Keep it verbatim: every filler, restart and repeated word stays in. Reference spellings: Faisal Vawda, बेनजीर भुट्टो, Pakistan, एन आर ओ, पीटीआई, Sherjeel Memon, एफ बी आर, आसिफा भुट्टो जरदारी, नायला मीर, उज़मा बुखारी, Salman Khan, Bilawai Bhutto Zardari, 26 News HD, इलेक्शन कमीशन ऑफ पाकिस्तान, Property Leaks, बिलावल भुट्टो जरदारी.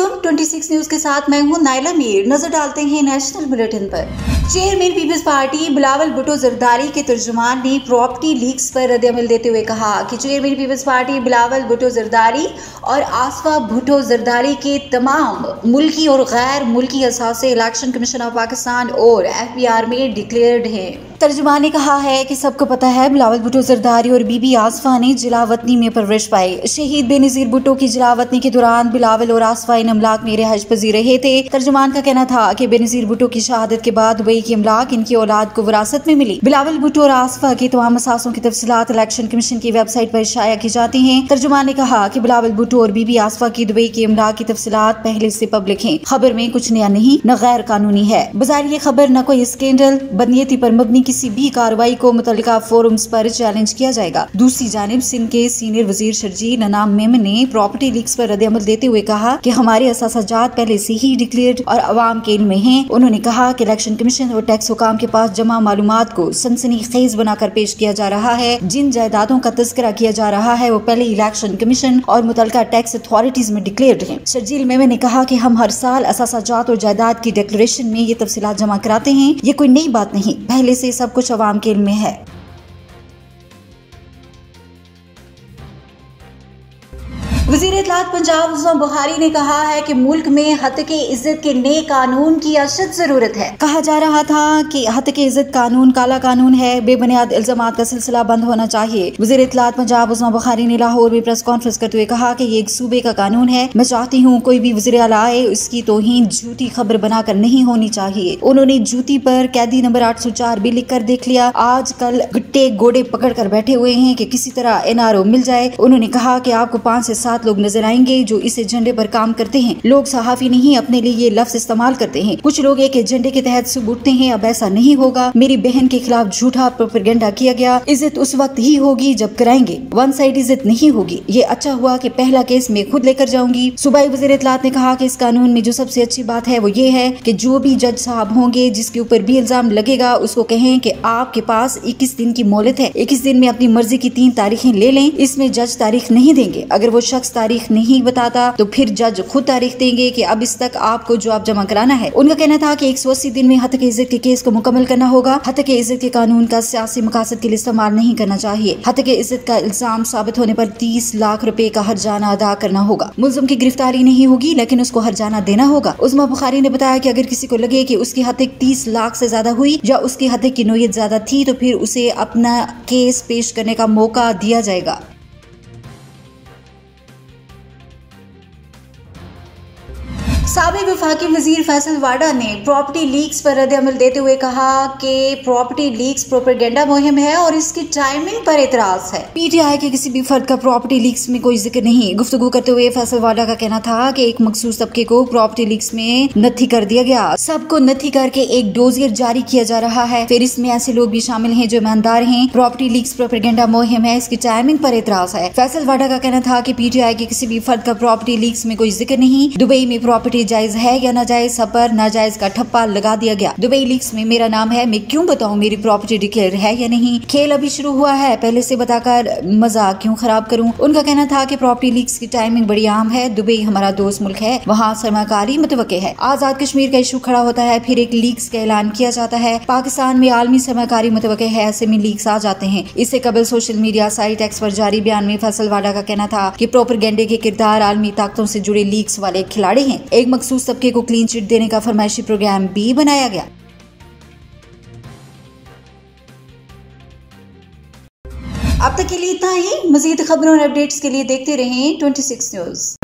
वालेकुम, छब्बीस न्यूज के साथ मैं हूं नायला मीर। नजर डालते हैं नेशनल बुलेटिन पर। Chairman peoples party बिलावल भुट्टो जरदारी के तर्जुमान ने प्रॉपर्टी लीक्स पर रद्दअमल देते हुए कहा कि chairman peoples party बिलावल भुट्टो जरदारी और आसिफा भुट्टो जरदारी के तमाम मुल्की और गैर मुल्की असासे इलेक्शन कमीशन ऑफ पाकिस्तान और एफ बी आर में डिक्लेयर्ड हैं। तर्जुमान ने कहा है कि सबको पता है बिलावल भुट्टो जरदारी और बीबी आसिफा ने जिलावतनी में परवरिश पाई। शहीद बेनजीर भुट्टो की जिलावतनी के दौरान बिलावल और आसिफा इन अमलाक में रिहाइश पजीर रहे थे। तर्जुमान का कहना था कि बेनजीर भुट्टो की शहादत के बाद दुबई की अमलाक इनकी औलाद को विरासत में मिली। बिलावल भुट्टो और आसिफा के तमाम असासों की तफसीलात इलेक्शन कमीशन की वेबसाइट पर शाया की जाती है। तर्जुमान ने कहा कि बिलावल भुट्टो और बीबी आसिफा की दुबई के अमलाक की तफसीलात पहले से पब्लिक है। खबर में कुछ नया नहीं, न गैर कानूनी है। बजाय ये खबर न कोई स्कैंडल, बदनीयती पर मबनी किसी भी कार्रवाई को मुतल्लिका फोरम्स पर चैलेंज किया जाएगा। दूसरी जानिब सिंध के सीनियर वजीर शर्जील मेमन ने प्रॉपर्टी लीक्स पर रद्दअमल देते हुए कहा कि हमारे असासाजात पहले से ही डिक्लेयर्ड और अवाम के इल्म में हैं। उन्होंने कहा कि इलेक्शन कमीशन और टैक्स हुकाम के पास जमा मालूमात को सनसनी खेज बनाकर पेश किया जा रहा है। जिन जायदादों का तस्करा किया जा रहा है वो पहले इलेक्शन कमीशन और मुतल्लिका टैक्स अथॉरिटीज में डिक्लेयर्ड है। शर्जील मेमन ने कहा की हम हर साल असासाजात और जायदाद की डिक्लेरेशन में ये तफसीलात जमा कराते हैं। ये कोई नई बात नहीं, पहले से सब कुछ अवाम के इल्म में है। वज़ीर इत्तलात पंजाब उज़मा बुखारी ने कहा है कि मुल्क में हद के इज्जत के नए कानून की अशद जरूरत है। कहा जा रहा था कि हद के इज्जत कानून काला कानून है, बेबुनियाद इल्जामात का सिलसिला बंद होना चाहिए। वज़ीर इत्तलात पंजाब उज़मा बुखारी ने लाहौर में प्रेस कॉन्फ्रेंस करते हुए कहा कि ये एक सूबे का कानून है। मैं चाहती हूँ कोई भी वज़ीर आला आए, उसकी तोहीन झूठी खबर बनाकर नहीं होनी चाहिए। उन्होंने जूती पर कैदी नंबर आठ सौ चार भी लिख कर देख लिया। आज कल गट्टे गोडे पकड़ कर बैठे हुए हैं कि किसी तरह एन आर ओ मिल जाए। उन्होंने कहा कि आपको पाँच से सात लोग नजर आएंगे जो इस एजेंडे पर काम करते हैं। लोग सहाफी नहीं अपने लिए ये लफ्ज इस्तेमाल करते हैं। कुछ लोग एक एजेंडे के तहत सुब उठते हैं, अब ऐसा नहीं होगा। मेरी बहन के खिलाफ झूठा प्रोपेगेंडा किया गया। इज्जत उस वक्त ही होगी जब कराएंगे, वन साइड इज्जत नहीं होगी। ये अच्छा हुआ कि पहला केस मैं खुद लेकर जाऊंगी। सूबाई वज़ीर इत्तलात ने कहा कि इस कानून में जो सबसे अच्छी बात है वो ये है कि जो भी जज साहब होंगे जिसके ऊपर भी इल्जाम लगेगा उसको कहें कि आपके पास इक्कीस दिन की मोहलत है, इक्कीस दिन में अपनी मर्जी की तीन तारीखें ले लें। इसमें जज तारीख नहीं देंगे। अगर वो शख्स तारीख नहीं बताता तो फिर जज खुद तारीख देंगे कि अब इस तक आपको जवाब जमा कराना है। उनका कहना था कि एक सौ अस्सी दिन में हद के इज्जत के केस को मुकम्मल करना होगा। हद के इज्जत के कानून का सियासी मकासद के लिए इस्तेमाल नहीं करना चाहिए। हद के इज्जत का इल्जाम साबित होने पर तीस लाख रुपए का हर्जाना अदा करना होगा। मुलजम की गिरफ्तारी नहीं होगी लेकिन उसको हर्जाना देना होगा। उज़मा बुखारी ने बताया कि अगर किसी को लगे कि उसकी हद तीस लाख से ज्यादा हुई या उसकी हद की नोयत ज्यादा थी तो फिर उसे अपना केस पेश करने का मौका दिया जाएगा। साबिक़ वफाकी वज़ीर फैसल वाडा ने प्रॉपर्टी लीक्स पर रद्दअमल देते हुए कहा कि प्रॉपर्टी लीक्स प्रोपेगेंडा मुहिम है और इसकी टाइमिंग पर एतराज है। पीटीआई के किसी भी फर्द का प्रॉपर्टी लीक्स में कोई जिक्र नहीं। गुफ्तगू करते हुए फैसल वाडा का कहना था कि एक मखसूस तबके को प्रॉपर्टी लीक्स में नथी कर दिया गया। सबको नथी करके एक डोजियर जारी किया जा रहा है। फिर इसमें ऐसे लोग भी शामिल है जो ईमानदार है। प्रॉपर्टी लीक्स प्रोपेगेंडा मुहिम है, इसकी टाइमिंग पर एतराज है। फैसल वाडा का कहना था कि पीटीआई के किसी भी फर्द का प्रॉपर्टी लीक्स में कोई जिक्र नहीं। दुबई में प्रॉपर्टी जायज है या नाजायज, सब पर नाजायज का ठप्पा लगा दिया गया। दुबई लीक्स में मेरा नाम है, मैं क्यों बताऊं मेरी प्रॉपर्टी डिक्लेयर है या नहीं। खेल अभी शुरू हुआ है, पहले से बताकर मजा क्यों खराब करूं। उनका कहना था कि प्रॉपर्टी लीक्स की टाइमिंग बड़ी आम है। दुबई हमारा दोस्त मुल्क है, वहाँ सरमाकारी मतवक्के है। आजाद कश्मीर का इशू खड़ा होता है, फिर एक लीक्स का ऐलान किया जाता है। पाकिस्तान में आलमी सरमाकारी मतवक्के है, ऐसे में लीक्स आ जाते हैं। इससे कबल सोशल मीडिया साइट एक्स पर जारी बयान में फैसल वाडा का कहना था कि प्रोपेगेंडे के किरदार आलमी ताकतों से जुड़े लीक्स वाले खिलाड़ी हैं। एक मखसूस तबके को क्लीन चिट देने का फरमाइशी प्रोग्राम भी बनाया गया। अब तक के लिए इतना ही। मजीद खबरों और अपडेट्स के लिए देखते रहें ट्वेंटी सिक्स न्यूज।